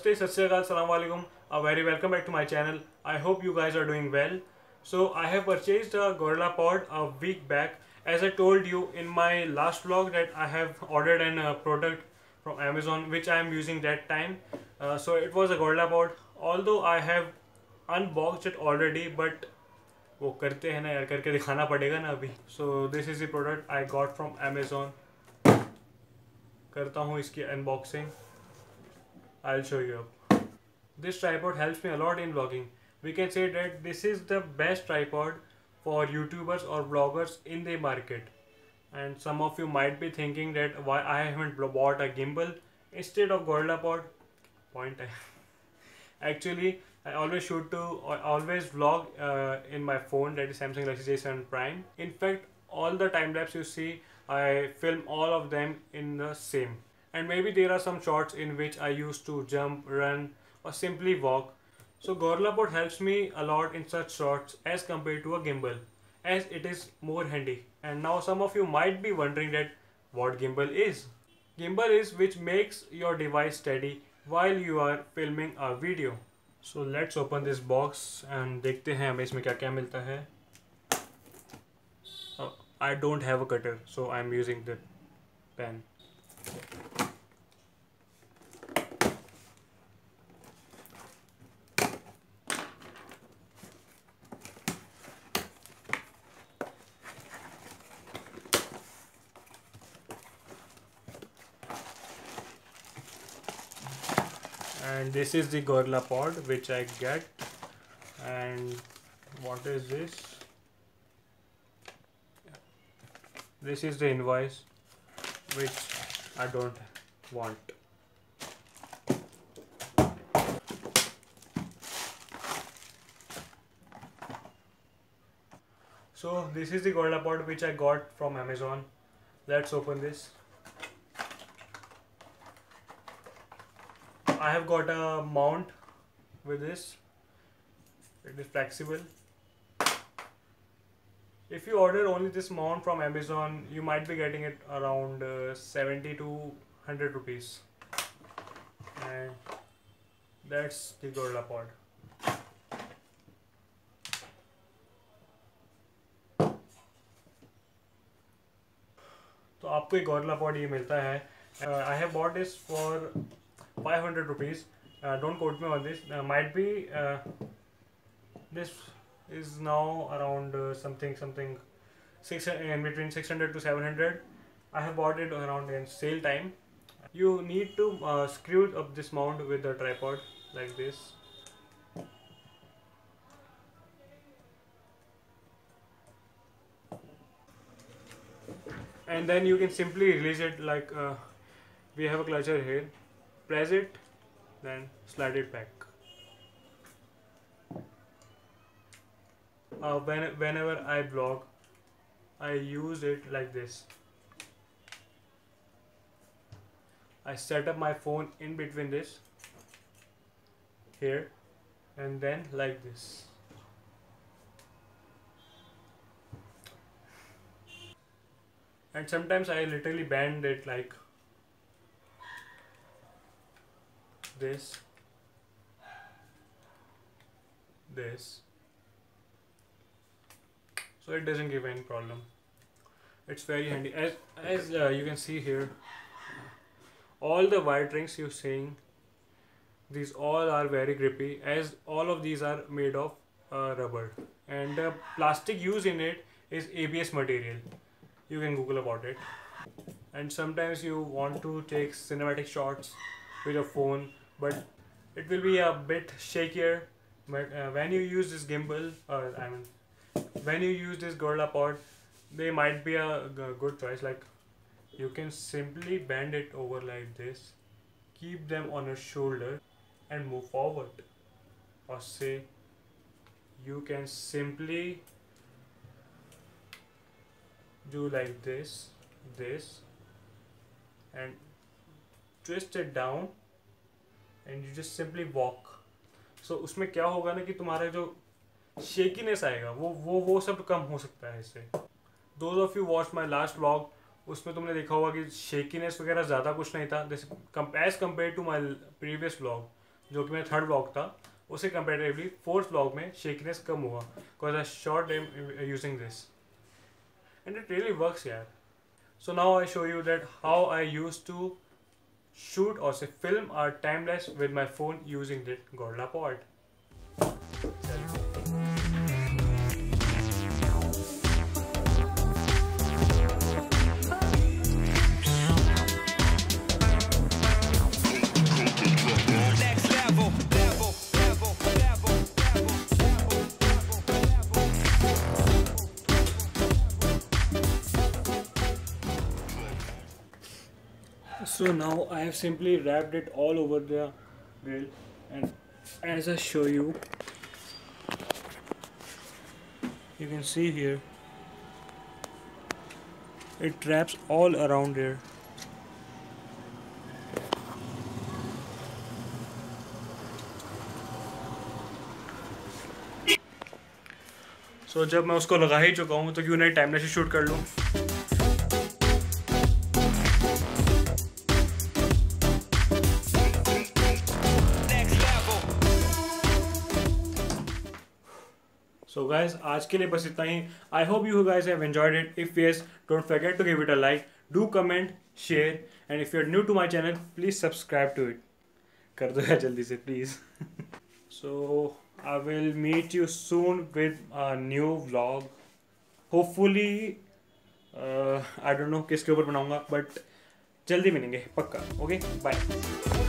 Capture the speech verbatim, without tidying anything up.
Namaste, Sat Sri Akal, Assalamu Alaikum. A very welcome back to my channel. I hope you guys are doing well. So I have purchased a GorillaPod a week back. As I told you in my last vlog that I have ordered an uh, product from Amazon which I am using that time. Uh, so it was a GorillaPod. Although I have unboxed it already, but wo karte hai na yaar, karke dikhana padega na abhi. So this is the product I got from Amazon. Karta hu iski unboxing. I'll show you up. This tripod helps me a lot in vlogging. We can say that this is the best tripod for YouTubers or vloggers in the market. And some of you might be thinking that why I haven't bought a gimbal instead of GorillaPod. Point. Actually, I always shoot to or always vlog uh, in my phone, that is Samsung Galaxy J seven Prime. In fact, all the time lapse you see, I film all of them in the same. And maybe there are some shots in which I used to jump, run or simply walk. So GorillaPod helps me a lot in such shots as compared to a gimbal, as it is more handy. And now some of you might be wondering that what gimbal is. Gimbal is which makes your device steady while you are filming a video. So let's open this box and dekhte hain hame isme kya kya milta hai. Oh, I don't have a cutter, so I'm using the pen. And this is the GorillaPod which I get. And what is this? This is the invoice which I don't want. So this is the GorillaPod which I got from Amazon. Let's open this. I have got a mount with this. It is flexible. If you order only this mount from Amazon, you might be getting it around uh, seventy to one hundred rupees. And that's the GorillaPod. So आपको ये GorillaPod ये मिलता है. I have bought this for five hundred rupees. Uh, don't quote me on this. Uh, might be uh, this is now around uh, something something six uh, in between six hundred to seven hundred. I have bought it around in sale time. You need to uh, screw up this mount with the tripod like this. And then you can simply release it like uh, we have a clutcher here. Press it, then slide it back. Uh, when, whenever I vlog, I use it like this. I set up my phone in between this, here, and then like this. And sometimes I literally bend it like this, this, so it doesn't give any problem. It's very handy. As, as uh, you can see here, all the wire rings you're seeing, these all are very grippy, as all of these are made of uh, rubber, and the plastic used in it is A B S material. You can Google about it. And sometimes you want to take cinematic shots with your phone, but it will be a bit shakier. But uh, when you use this gimbal, or I mean, when you use this GorillaPod, they might be a good choice. Like, you can simply bend it over like this, keep them on your shoulder, and move forward. Or say, you can simply do like this, this, and twist it down. And you just simply walk. So उसमें क्या होगा ना कि तुम्हारा जो shakiness आएगा वो वो वो सब कम हो सकता है इससे. Those of you watched my last vlog, उसमें तुमने देखा होगा कि shakiness वगैरह ज़्यादा कुछ नहीं था as compared to my previous vlog. जो कि मेरा थर्ड व्लॉग था, उससे कंपेरेटिवली फोर्थ व्लॉग में शेकीनेस कम हुआ because I short time using this and it really works यार. So now I show you that how I used to shoot or say film or time lapse with my phone using the GorillaPod. So now I have simply wrapped it all over the grill, and as I show you, you can see here, it wraps all around here. So जब मैं उसको लगा ही चुका हूँ तो क्यों नहीं timeless shoot कर लूँ. So guys, आज के लिए बस इतना ही. I hope you guys have enjoyed it. If yes, don't forget to give it a like, do comment, share, and if you're new to my channel, please subscribe to it. कर दो यार जल्दी से please. So I will meet you soon with a new vlog. Hopefully, uh, I don't know किसके ऊपर बनाऊँगा, but जल्दी मिलेंगे पक्का. Okay, bye.